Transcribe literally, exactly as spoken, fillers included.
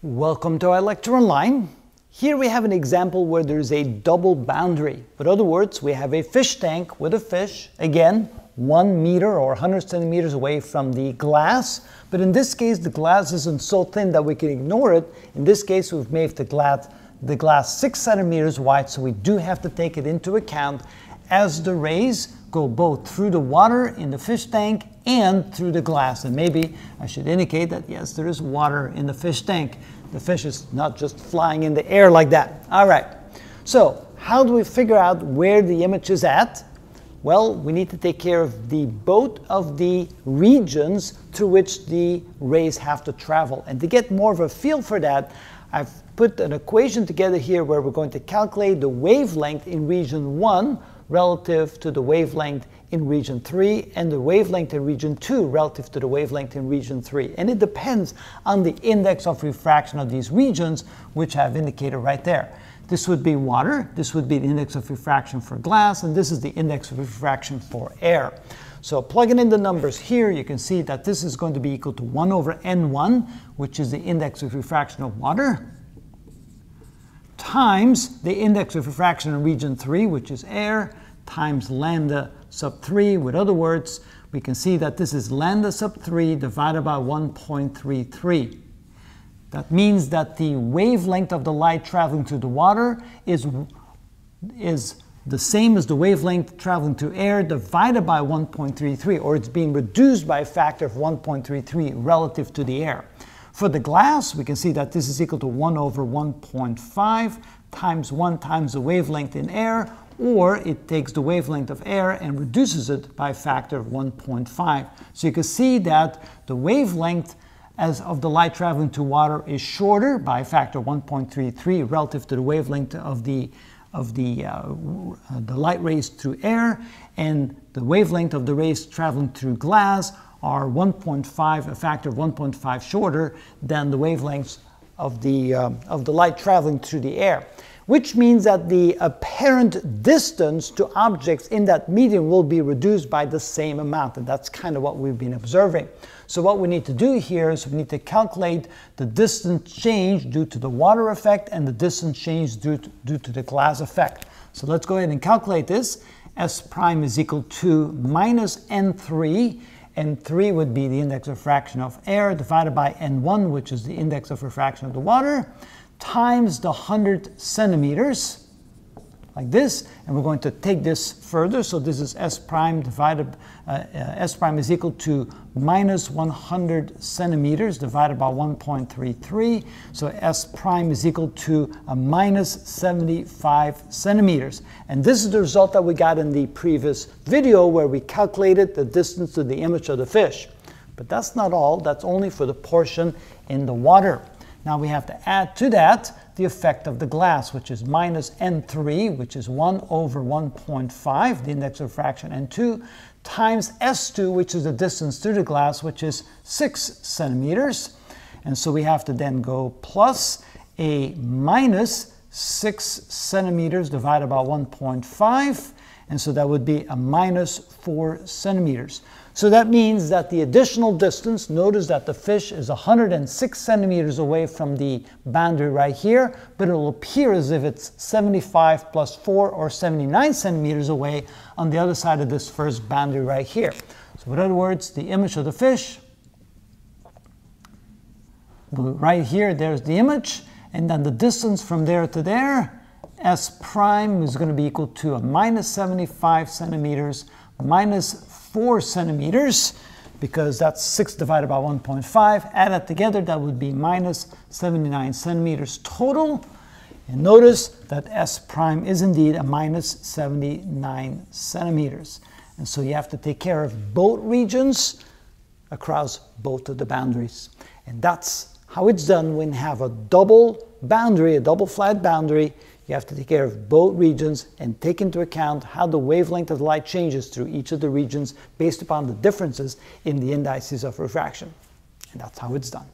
Welcome to iLecture Online. Here we have an example where there's a double boundary. In other words, we have a fish tank with a fish, again, one meter or one hundred centimeters away from the glass. But in this case, the glass isn't so thin that we can ignore it. In this case, we've made the glass, the glass six centimeters wide, so we do have to take it into account as the rays go both through the water in the fish tank and through the glass. And maybe I should indicate that, yes, there is water in the fish tank. The fish is not just flying in the air like that. All right, so how do we figure out where the image is at? Well, we need to take care of the both of the regions through which the rays have to travel. And to get more of a feel for that, I've put an equation together here where we're going to calculate the wavelength in region one relative to the wavelength in region three, and the wavelength in region two relative to the wavelength in region three. And it depends on the index of refraction of these regions, which I've indicated right there. This would be water, this would be the index of refraction for glass, and this is the index of refraction for air. So plugging in the numbers here, you can see that this is going to be equal to one over N one, which is the index of refraction of water, times the index of refraction in region three, which is air, times lambda sub three. With other words, we can see that this is lambda sub three divided by one point three three. That means that the wavelength of the light traveling through the water is, is the same as the wavelength traveling through air divided by one point three three, or it's being reduced by a factor of one point three three relative to the air. For the glass, we can see that this is equal to one over one point five times one times the wavelength in air, or it takes the wavelength of air and reduces it by a factor of one point five. So you can see that the wavelength as of the light traveling to water is shorter by a factor of one point three three relative to the wavelength of the of the, uh, the light rays through air, and the wavelength of the rays traveling through glass are one point five, a factor of one point five shorter than the wavelengths of the, um, of the light traveling through the air, which means that the apparent distance to objects in that medium will be reduced by the same amount, and that's kind of what we've been observing. So what we need to do here is we need to calculate the distance change due to the water effect and the distance change due to, due to the glass effect. So let's go ahead and calculate this. S prime is equal to minus N three, N three would be the index of refraction of air divided by N one, which is the index of refraction of the water, times the one hundred centimeters, like this. And we're going to take this further. So this is S prime divided, uh, uh, S prime is equal to minus one hundred centimeters divided by one point three three. So S prime is equal to a minus seventy-five centimeters. And this is the result that we got in the previous video where we calculated the distance to the image of the fish. But that's not all, that's only for the portion in the water. Now we have to add to that the effect of the glass, which is minus N three, which is one over one point five, the index of refraction N two, times S two, which is the distance through the glass, which is six centimeters. And so we have to then go plus a minus six centimeters divided by one point five, and so that would be a minus four centimeters. So that means that the additional distance, notice that the fish is one hundred six centimeters away from the boundary right here, but it will appear as if it's seventy-five plus four or seventy-nine centimeters away on the other side of this first boundary right here. So in other words, the image of the fish, right here, there's the image, and then the distance from there to there, S prime is going to be equal to a minus seventy-five centimeters minus four centimeters, because that's six divided by one point five. Add that together, that would be minus seventy-nine centimeters total. And notice that S prime is indeed a minus seventy-nine centimeters. And so you have to take care of both regions across both of the boundaries. And that's how it's done when you have a double boundary, a double flat boundary. You have to take care of both regions and take into account how the wavelength of the light changes through each of the regions based upon the differences in the indices of refraction. And that's how it's done.